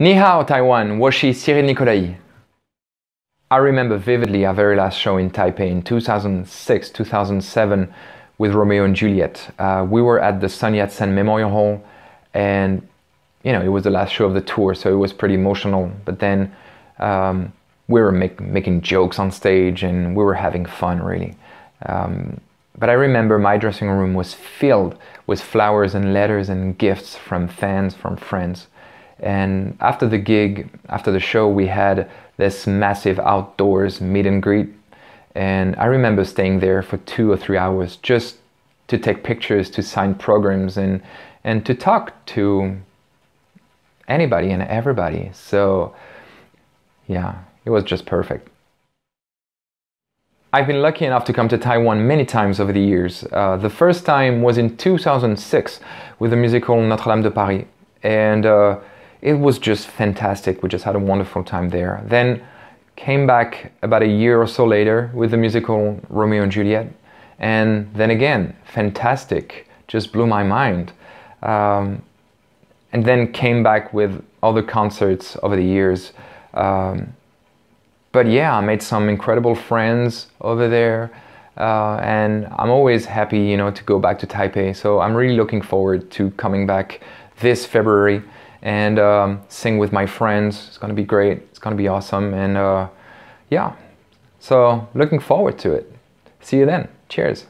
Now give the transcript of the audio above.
Ni hao, Taiwan, washi Cyril Nicolai. I remember vividly our very last show in Taipei in 2006, 2007 with Romeo and Juliet. We were at the Sun Yat sen Memorial Hall, and you know, it was the last show of the tour, so it was pretty emotional. But then we were making jokes on stage and we were having fun, really. But I remember my dressing room was filled with flowers and letters and gifts from fans, from friends. And after the gig, after the show, we had this massive outdoors meet and greet. And I remember staying there for 2 or 3 hours just to take pictures, to sign programs, and to talk to anybody and everybody. So yeah, it was just perfect. I've been lucky enough to come to Taiwan many times over the years. The first time was in 2006 with the musical Notre Dame de Paris, and it was just fantastic. We just had a wonderful time there. Then came back about a year or so later with the musical Romeo and Juliet, and then again, fantastic, just blew my mind. And then came back with other concerts over the years. But yeah, I made some incredible friends over there, and I'm always happy, you know, to go back to Taipei. So I'm really looking forward to coming back this February and sing with my friends. It's gonna be great. It's gonna be awesome. And yeah, so looking forward to it. See you then. Cheers.